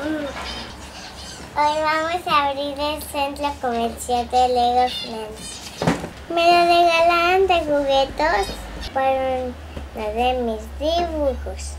Hoy vamos a abrir el centro comercial de Lego Friends. Me lo regalaron de juguetos para uno de mis dibujos.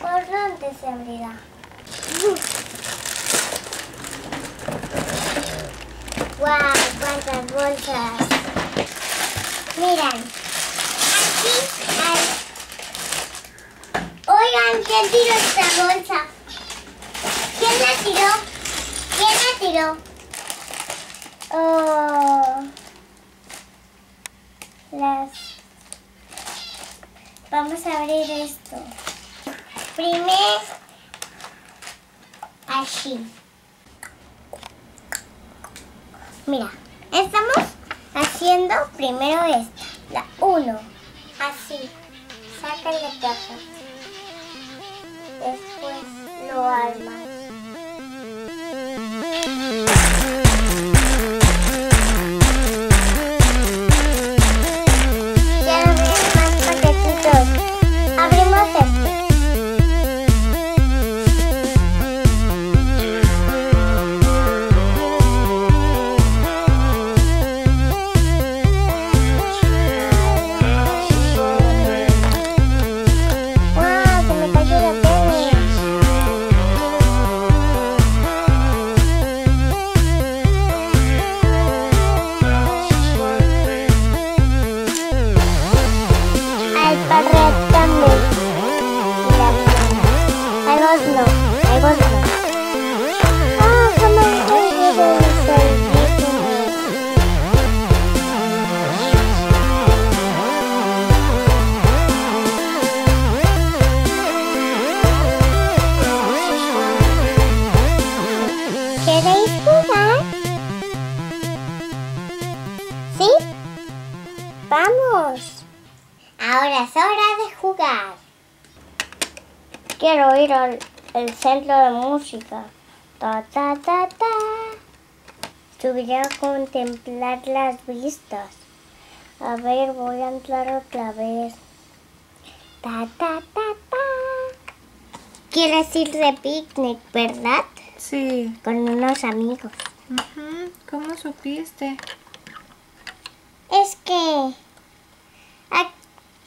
¿Por dónde se abrirá? ¡Guau! Wow, ¡cuántas bolsas! Miren, aquí hay... Oigan, ¿quién tiró esta bolsa? ¿Quién la tiró? ¿Quién la tiró? Oh... Las... Vamos a abrir esto. Primero, así. Mira, estamos haciendo primero esta, la 1. Así, sacan la caja. Después lo armas. Ya no veo más paquetitos. Abrimos este. ¿Queréis jugar? ¿Sí? ¡Vamos! Ahora es hora de jugar. Quiero ir al centro de música. Ta, ta, ta, ta. Subiré a contemplar las vistas. A ver, voy a entrar otra vez. Ta, ta, ta, ta. ¿Quieres ir de picnic, verdad? Sí. Con unos amigos. ¿Cómo supiste? Es que...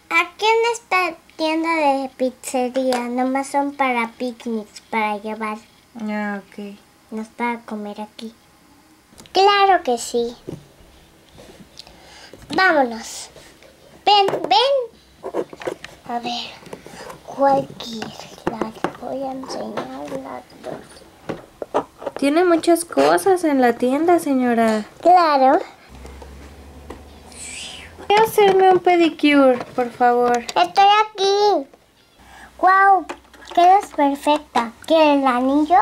Aquí en esta tienda de pizzería nomás son para picnics, para llevar. Ah, ok. No es para comer aquí. Claro que sí. Vámonos. Ven. A ver, ¿cuál quieres? Las voy a enseñar las dos. Tiene muchas cosas en la tienda, señora. Claro. Quiero hacerme un pedicure, por favor. Estoy aquí. ¡Guau! Quedas perfecta. ¿Quieres el anillo?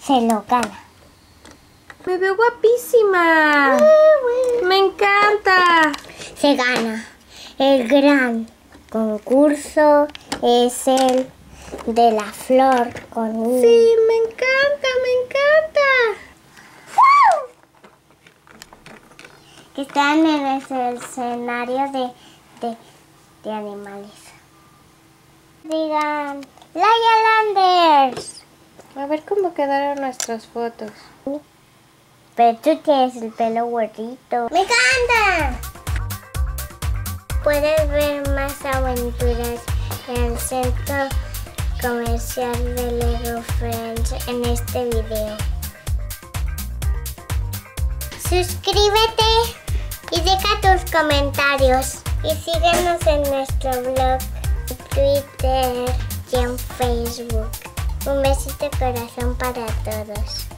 Se lo gana. Me veo guapísima. Me encanta. Se gana. El gran concurso es el de la flor con un... Sí, me encanta, me encanta. ¡Uh! Que están en el escenario de animales. Digan, Laia Landers. A ver cómo quedaron nuestras fotos. Pero tú tienes el pelo güerito. ¡Me encanta! Puedes ver más aventuras en el centro comercial de Lego Friends en este video. Suscríbete y deja tus comentarios. Y síguenos en nuestro blog, Twitter y en Facebook. Un besito corazón para todos.